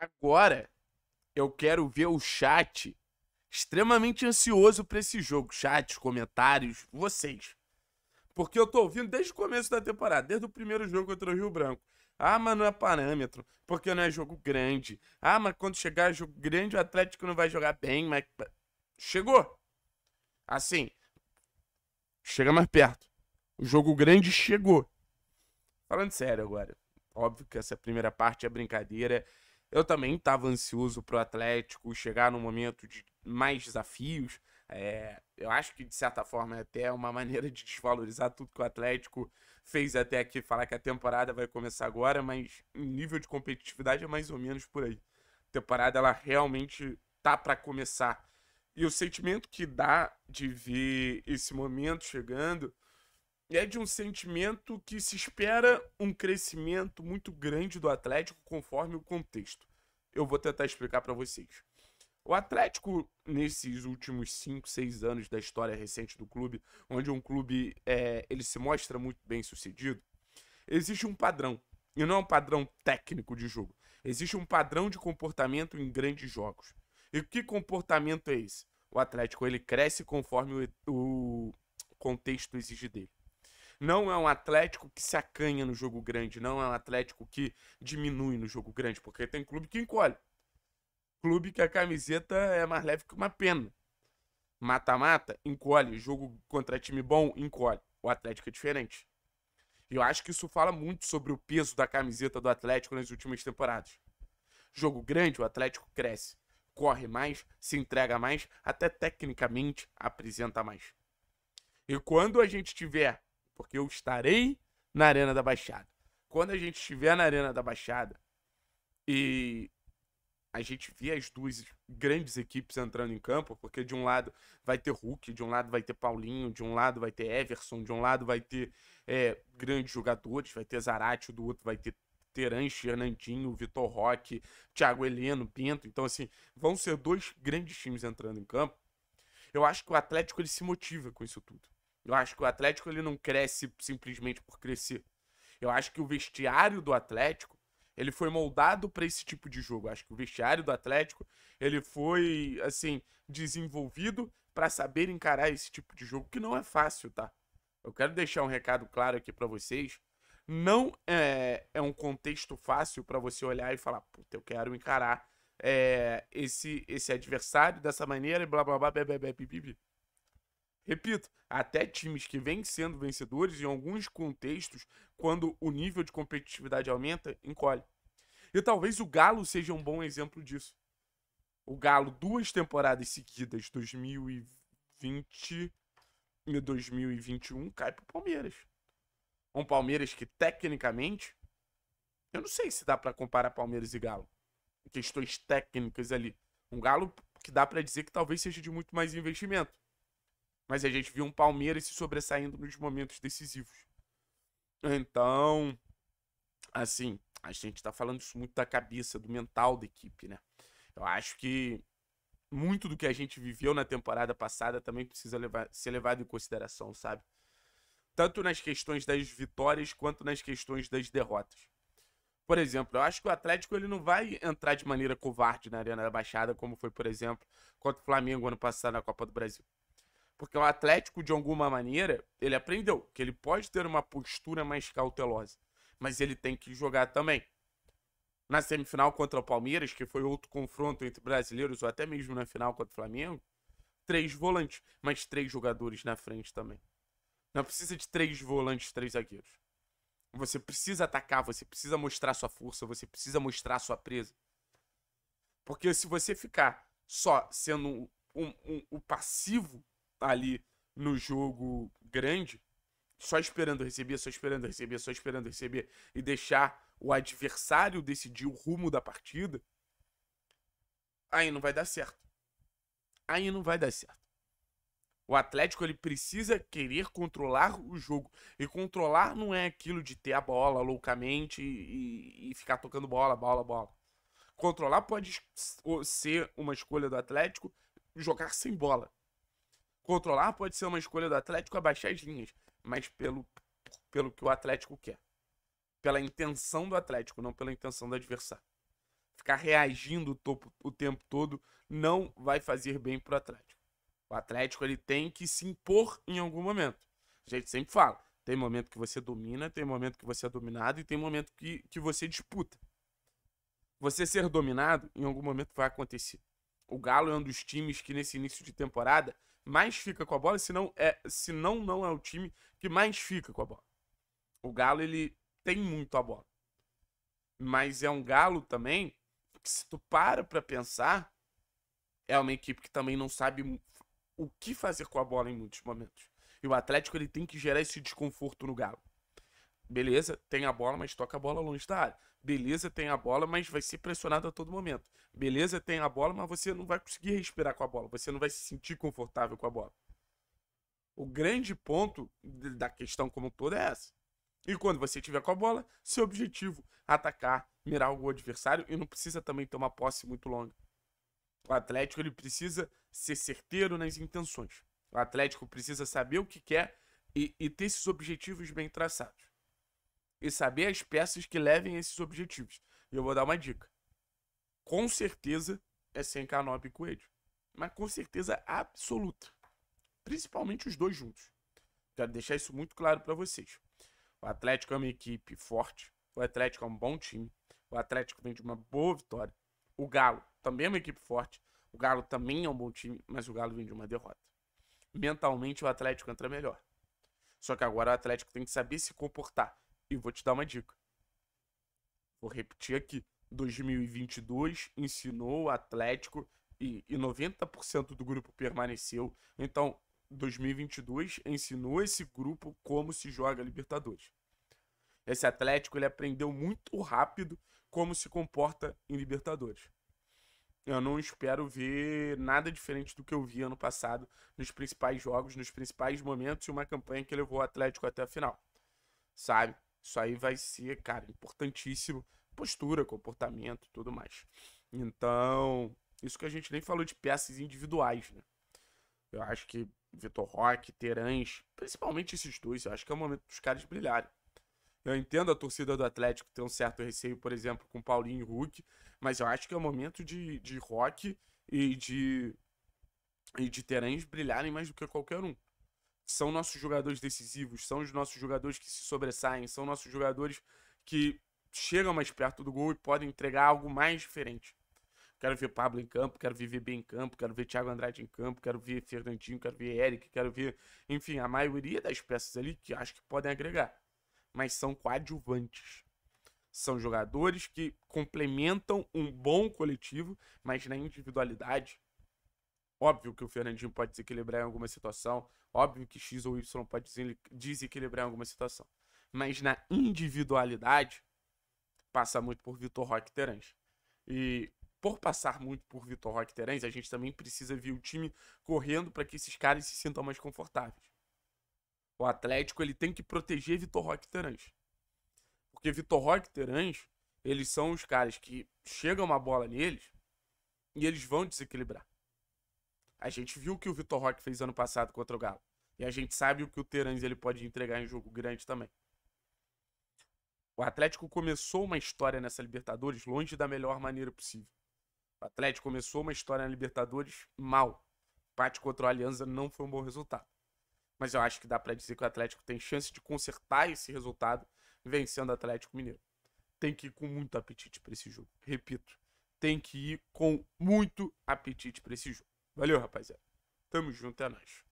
Agora, eu quero ver o chat extremamente ansioso pra esse jogo. Chat, comentários, vocês. Porque eu tô ouvindo desde o começo da temporada, desde o primeiro jogo contra o Rio Branco. Ah, mas não é parâmetro, porque não é jogo grande. Ah, mas quando chegar jogo grande o Atlético não vai jogar bem, mas... Chegou. Assim, chega mais perto. O jogo grande chegou. Falando sério agora, óbvio que essa primeira parte é brincadeira. Eu também tava ansioso pro Atlético chegar num momento de mais desafios. Eu acho que, de certa forma, é até uma maneira de desvalorizar tudo que o Atlético fez até aqui, falar que a temporada vai começar agora, mas o nível de competitividade é mais ou menos por aí. A temporada, ela realmente tá para começar. E o sentimento que dá de ver esse momento chegando é de um sentimento que se espera um crescimento muito grande do Atlético conforme o contexto. Eu vou tentar explicar para vocês. O Atlético, nesses últimos 5, 6 anos da história recente do clube, onde um clube ele se mostra muito bem sucedido, existe um padrão, e não é um padrão técnico de jogo. Existe um padrão de comportamento em grandes jogos. E que comportamento é esse? O Atlético ele cresce conforme o contexto exige dele. Não é um Atlético que se acanha no jogo grande, não é um Atlético que diminui no jogo grande, porque tem clube que encolhe. Clube que a camiseta é mais leve que uma pena. Mata-mata, encolhe. Jogo contra time bom, encolhe. O Atlético é diferente. E eu acho que isso fala muito sobre o peso da camiseta do Atlético nas últimas temporadas. Jogo grande, o Atlético cresce. Corre mais, se entrega mais, até tecnicamente apresenta mais. E quando a gente tiver, porque eu estarei na Arena da Baixada. Quando a gente estiver na Arena da Baixada e... a gente vê as duas grandes equipes entrando em campo, porque de um lado vai ter Hulk, de um lado vai ter Paulinho, de um lado vai ter Everson, de um lado vai ter grandes jogadores, vai ter Zarate, do outro vai ter Teranche, Fernandinho, Vitor Roque, Thiago Heleno, Pinto. Então, assim, vão ser dois grandes times entrando em campo. Eu acho que o Atlético ele se motiva com isso tudo. Eu acho que o Atlético ele não cresce simplesmente por crescer. Eu acho que o vestiário do Atlético ele foi moldado para esse tipo de jogo. Acho que o vestiário do Atlético ele foi, assim, desenvolvido para saber encarar esse tipo de jogo, que não é fácil, tá? Eu quero deixar um recado claro aqui para vocês. Não é um contexto fácil para você olhar e falar, puta, eu quero encarar esse adversário dessa maneira e blá, blá, blá, blá, blá, blá, blá, blá. Repito, até times que vêm sendo vencedores, em alguns contextos, quando o nível de competitividade aumenta, encolhe. E talvez o Galo seja um bom exemplo disso. O Galo, duas temporadas seguidas, 2020 e 2021, cai pro Palmeiras. Um Palmeiras que, tecnicamente, eu não sei se dá para comparar Palmeiras e Galo. Questões técnicas ali. Um Galo que dá para dizer que talvez seja de muito mais investimento. Mas a gente viu um Palmeiras se sobressaindo nos momentos decisivos. Então, assim, a gente tá falando isso muito da cabeça, do mental da equipe, né? Eu acho que muito do que a gente viveu na temporada passada também precisa ser levado em consideração, sabe? Tanto nas questões das vitórias quanto nas questões das derrotas. Por exemplo, eu acho que o Atlético ele não vai entrar de maneira covarde na Arena da Baixada, como foi, por exemplo, contra o Flamengo ano passado na Copa do Brasil. Porque o Atlético, de alguma maneira, ele aprendeu que ele pode ter uma postura mais cautelosa, mas ele tem que jogar também. Na semifinal contra o Palmeiras, que foi outro confronto entre brasileiros, ou até mesmo na final contra o Flamengo, 3 volantes, mas 3 jogadores na frente também. Não precisa de 3 volantes, 3 zagueiros. Você precisa atacar, você precisa mostrar sua força, você precisa mostrar sua presa. Porque se você ficar só sendo o passivo ali no jogo grande, só esperando receber, só esperando receber, só esperando receber, e deixar o adversário decidir o rumo da partida, aí não vai dar certo. Aí não vai dar certo. O Atlético ele precisa querer controlar o jogo. E controlar não é aquilo de ter a bola loucamente e ficar tocando bola, bola, bola. Controlar pode ser uma escolha do Atlético jogar sem bola. Controlar pode ser uma escolha do Atlético abaixar as linhas, mas pelo que o Atlético quer. Pela intenção do Atlético, não pela intenção do adversário. Ficar reagindo o tempo todo não vai fazer bem para o Atlético. O Atlético ele tem que se impor em algum momento. A gente sempre fala, tem momento que você domina, tem momento que você é dominado e tem momento que você disputa. Você ser dominado, em algum momento vai acontecer. O Galo é um dos times que nesse início de temporada mais fica com a bola, não é o time que mais fica com a bola. O Galo ele tem muito a bola. Mas é um Galo também que, se tu para pensar, é uma equipe que também não sabe o que fazer com a bola em muitos momentos. E o Atlético ele tem que gerar esse desconforto no Galo. Beleza, tem a bola, mas toca a bola longe da área. Beleza, tem a bola, mas vai ser pressionado a todo momento. Beleza, tem a bola, mas você não vai conseguir respirar com a bola. Você não vai se sentir confortável com a bola. O grande ponto da questão como um todo é essa. E quando você tiver com a bola, seu objetivo é atacar, mirar o adversário e não precisa também ter uma posse muito longa. O Atlético ele precisa ser certeiro nas intenções. O Atlético precisa saber o que quer e ter esses objetivos bem traçados. E saber as peças que levem a esses objetivos. E eu vou dar uma dica. Com certeza é sem Canobbio e Coelho. Mas com certeza absoluta. Principalmente os dois juntos. Quero deixar isso muito claro para vocês. O Atlético é uma equipe forte. O Atlético é um bom time. O Atlético vem de uma boa vitória. O Galo também é uma equipe forte. O Galo também é um bom time, mas o Galo vem de uma derrota. Mentalmente o Atlético entra melhor. Só que agora o Atlético tem que saber se comportar. E vou te dar uma dica. Vou repetir aqui. 2022 ensinou o Atlético e 90% do grupo permaneceu. Então, 2022 ensinou esse grupo como se joga Libertadores. Esse Atlético ele aprendeu muito rápido como se comporta em Libertadores. Eu não espero ver nada diferente do que eu vi ano passado nos principais jogos, nos principais momentos e uma campanha que levou o Atlético até a final. Sabe? Isso aí vai ser, cara, importantíssimo. Postura, comportamento e tudo mais. Então, isso que a gente nem falou de peças individuais, né? Eu acho que Vitor Roque, Terans, principalmente esses dois, eu acho que é o momento dos caras brilharem. Eu entendo a torcida do Atlético ter um certo receio, por exemplo, com Paulinho e Hulk, mas eu acho que é o momento de Roque e de Terans brilharem mais do que qualquer um. São nossos jogadores decisivos, são os nossos jogadores que se sobressaem, são nossos jogadores que chegam mais perto do gol e podem entregar algo mais diferente. Quero ver Pablo em campo, quero ver VB em campo, quero ver Thiago Andrade em campo, quero ver Fernandinho, quero ver Eric, quero ver... Enfim, a maioria das peças ali que acho que podem agregar. Mas são coadjuvantes. São jogadores que complementam um bom coletivo, mas na individualidade... Óbvio que o Fernandinho pode desequilibrar em alguma situação. Óbvio que X ou Y pode desequilibrar em alguma situação. Mas na individualidade, passa muito por Vitor Roque e Terans. E por passar muito por Vitor Roque e Terans, a gente também precisa ver o time correndo para que esses caras se sintam mais confortáveis. O Atlético ele tem que proteger Vitor Roque e Terans. Porque Vitor Roque e Terans, eles são os caras que chegam uma bola neles e eles vão desequilibrar. A gente viu o que o Vitor Roque fez ano passado contra o Galo. E a gente sabe o que o Terans ele pode entregar em jogo grande também. O Atlético começou uma história nessa Libertadores longe da melhor maneira possível. O Atlético começou uma história na Libertadores mal. O empate contra o Alianza não foi um bom resultado. Mas eu acho que dá pra dizer que o Atlético tem chance de consertar esse resultado vencendo o Atlético Mineiro. Tem que ir com muito apetite pra esse jogo. Repito, tem que ir com muito apetite pra esse jogo. Valeu, rapaziada. Tamo junto, é nóis.